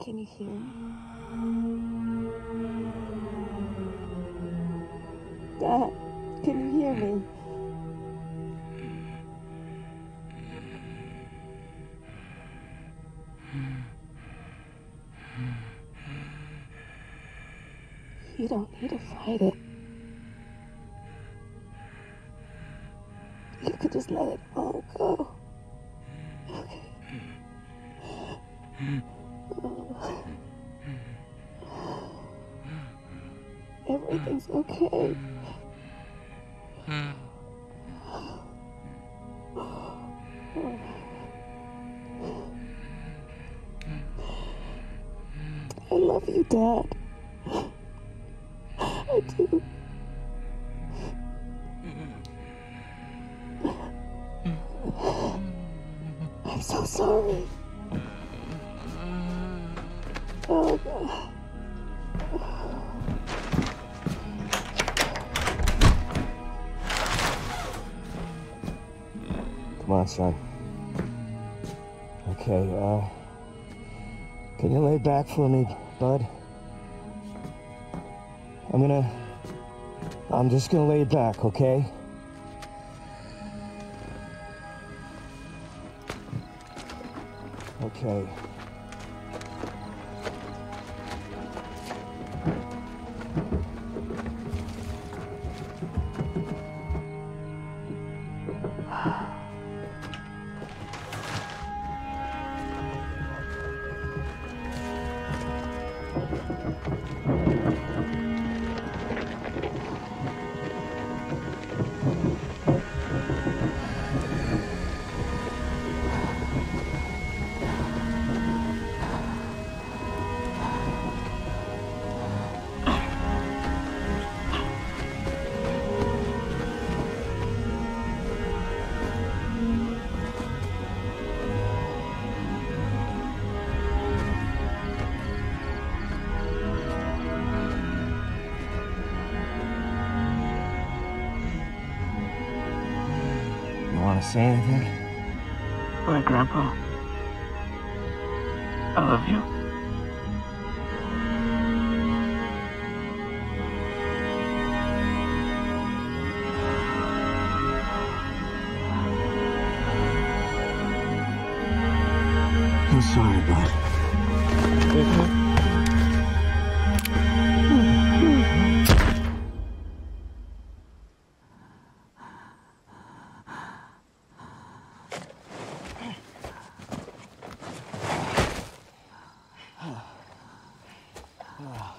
Can you hear me? Dad, can you hear me? You don't need to fight it. You could just let it all go. Okay. Everything's okay. I love you, Dad. I do. I'm so sorry. Oh, God. Come on, son. Okay, can you lay back for me, bud? I'm just gonna lay back, okay? Okay. Want to say anything? My grandpa. I love you. I'm sorry, bud. Oh.